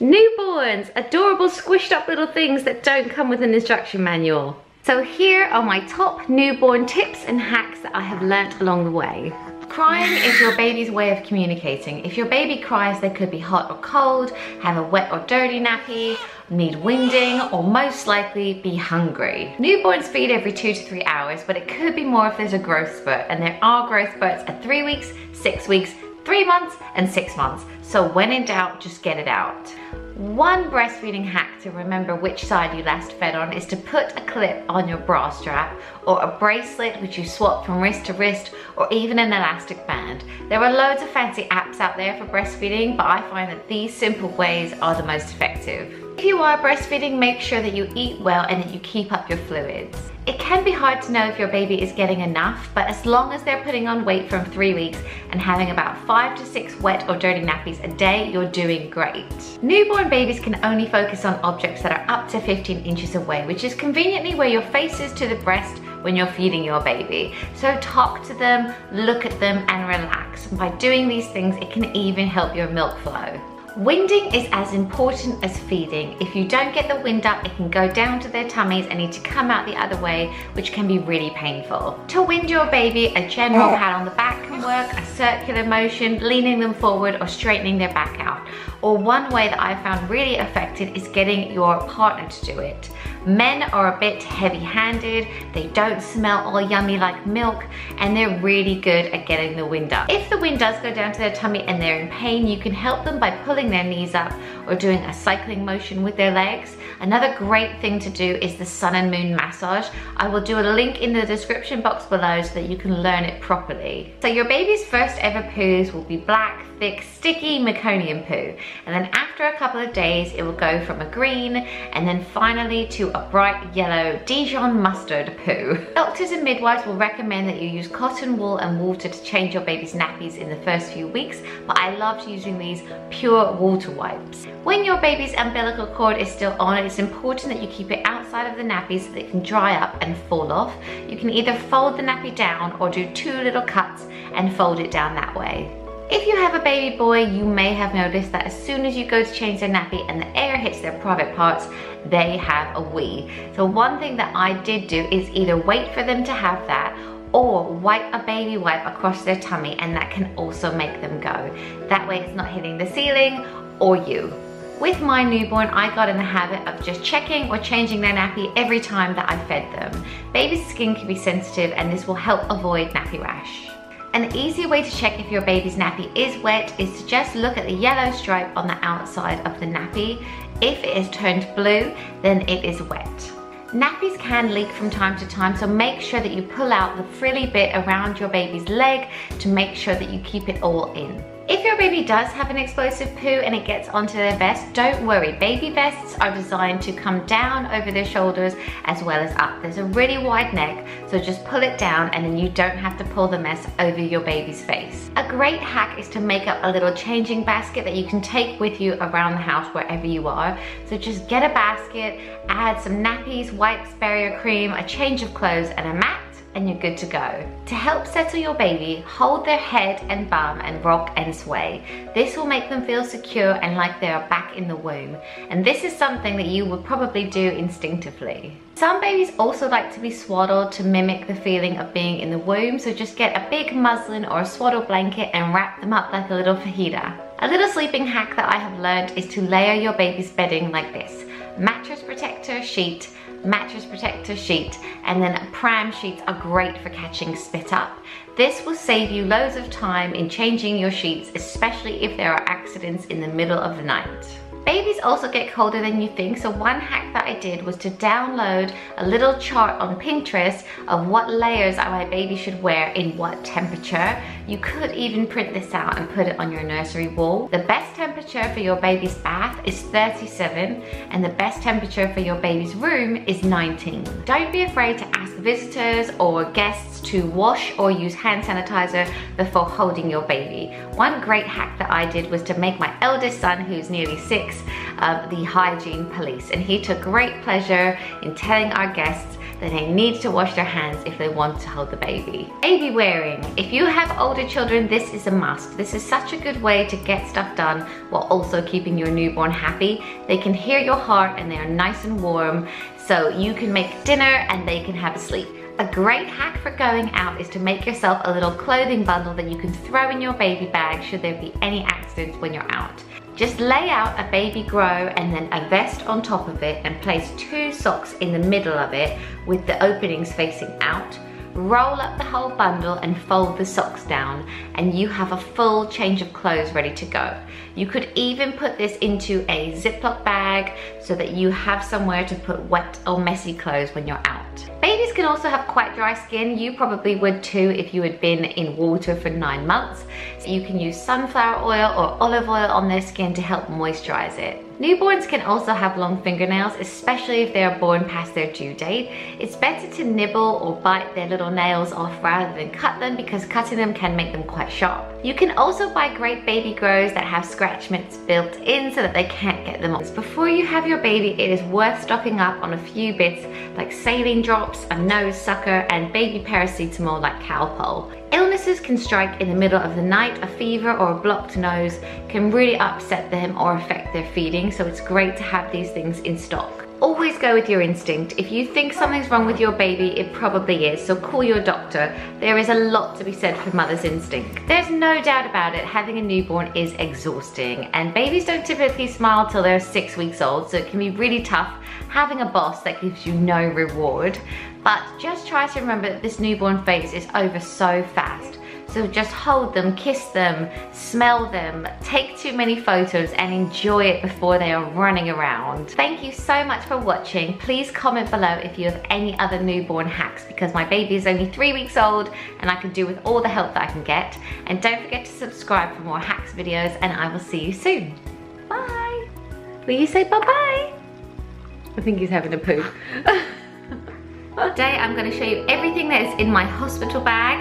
newborns, adorable squished up little things that don't come with an instruction manual. So here are my top newborn tips and hacks that I have learnt along the way. Crying is your baby's way of communicating. If your baby cries, they could be hot or cold, have a wet or dirty nappy, need winding, or most likely be hungry. Newborns feed every 2 to 3 hours, but it could be more if there's a growth spurt, and there are growth spurts at 3 weeks, 6 weeks, 3 months, and 6 months. So when in doubt, just get it out. One breastfeeding hack to remember which side you last fed on is to put a clip on your bra strap or a bracelet which you swap from wrist to wrist, or even an elastic band. There are loads of fancy apps out there for breastfeeding, but I find that these simple ways are the most effective. If you are breastfeeding, make sure that you eat well and that you keep up your fluids. It can be hard to know if your baby is getting enough, but as long as they're putting on weight from 3 weeks and having about 5 to 6 wet or dirty nappies a day, you're doing great. Newborn babies can only focus on objects that are up to 15 inches away, which is conveniently where your face is to the breast when you're feeding your baby. So talk to them, look at them, and relax. By doing these things, it can even help your milk flow. Winding is as important as feeding. If you don't get the wind up, it can go down to their tummies and need to come out the other way, which can be really painful. To wind your baby, a general pat on the back can work, a circular motion, leaning them forward or straightening their back out. Or one way that I found really effective is getting your partner to do it. Men are a bit heavy-handed, they don't smell all yummy like milk, and they're really good at getting the wind up. If the wind does go down to their tummy and they're in pain, you can help them by pulling their knees up or doing a cycling motion with their legs. Another great thing to do is the sun and moon massage. I will do a link in the description box below so that you can learn it properly. So your baby's first ever poos will be black, thick, sticky meconium poo, and then after a couple of days it will go from a green and then finally to a bright yellow Dijon mustard poo. Doctors and midwives will recommend that you use cotton wool and water to change your baby's nappies in the first few weeks, but I loved using these pure water wipes. When your baby's umbilical cord is still on, it's important that you keep it outside of the nappies so that it can dry up and fall off. You can either fold the nappy down or do 2 little cuts and fold it down that way. If you have a baby boy, you may have noticed that as soon as you go to change their nappy and the air hits their private parts, they have a wee. So one thing that I did do is either wait for them to have that or wipe a baby wipe across their tummy, and that can also make them go. That way it's not hitting the ceiling or you. With my newborn, I got in the habit of just checking or changing their nappy every time that I fed them. Baby's skin can be sensitive, and this will help avoid nappy rash. An easy way to check if your baby's nappy is wet is to just look at the yellow stripe on the outside of the nappy. If it is turned blue, then it is wet. Nappies can leak from time to time, so make sure that you pull out the frilly bit around your baby's leg to make sure that you keep it all in. If your baby does have an explosive poo and it gets onto their vest, don't worry. Baby vests are designed to come down over their shoulders as well as up. There's a really wide neck, so just pull it down and then you don't have to pull the mess over your baby's face. A great hack is to make up a little changing basket that you can take with you around the house wherever you are. So just get a basket, add some nappies, wipes, barrier cream, a change of clothes, and a mat, and you're good to go. To help settle your baby, hold their head and bum and rock and sway. This will make them feel secure and like they are back in the womb. And this is something that you would probably do instinctively. Some babies also like to be swaddled to mimic the feeling of being in the womb, so just get a big muslin or a swaddle blanket and wrap them up like a little fajita. A little sleeping hack that I have learned is to layer your baby's bedding like this. Mattress protector, sheet, mattress protector, sheet, and then pram sheets are great for catching spit up. This will save you loads of time in changing your sheets, especially if there are accidents in the middle of the night. Babies also get colder than you think, so one hack that I did was to download a little chart on Pinterest of what layers my baby should wear in what temperature. You could even print this out and put it on your nursery wall. The best temperature for your baby's bath is 37, and the best temperature for your baby's room is 19. Don't be afraid to ask visitors or guests to wash or use hand sanitizer before holding your baby. One great hack that I did was to make my eldest son, who's nearly 6, the hygiene police, and he took great pleasure in telling our guests then they need to wash their hands if they want to hold the baby. Baby wearing. If you have older children, this is a must. This is such a good way to get stuff done while also keeping your newborn happy. They can hear your heart and they are nice and warm, so you can make dinner and they can have a sleep. A great hack for going out is to make yourself a little clothing bundle that you can throw in your baby bag should there be any accidents when you're out. Just lay out a baby grow and then a vest on top of it and place two socks in the middle of it with the openings facing out. Roll up the whole bundle and fold the socks down and you have a full change of clothes ready to go. You could even put this into a Ziploc bag so that you have somewhere to put wet or messy clothes when you're out. Babies can also have quite dry skin. You probably would too if you had been in water for 9 months. So you can use sunflower oil or olive oil on their skin to help moisturize it. Newborns can also have long fingernails, especially if they are born past their due date. It's better to nibble or bite their little nails off rather than cut them, because cutting them can make them quite sharp. You can also buy great baby grows that have scratch mitts built in so that they can't get them off. Before you have your baby, it is worth stocking up on a few bits like saline drops, a nose sucker, and baby paracetamol like Calpol. Illnesses can strike in the middle of the night. A fever or a blocked nose can really upset them or affect their feeding, so it's great to have these things in stock. Always go with your instinct. If you think something's wrong with your baby, it probably is, so call your doctor. There is a lot to be said for mother's instinct. There's no doubt about it, having a newborn is exhausting, and babies don't typically smile till they're 6 weeks old, so it can be really tough having a boss that gives you no reward. But just try to remember that this newborn phase is over so fast. So just hold them, kiss them, smell them, take too many photos and enjoy it before they are running around. Thank you so much for watching. Please comment below if you have any other newborn hacks, because my baby is only 3 weeks old and I can do with all the help that I can get. And don't forget to subscribe for more hacks videos, and I will see you soon. Bye. Will you say bye-bye? I think he's having a poo. Today I'm going to show you everything that is in my hospital bag.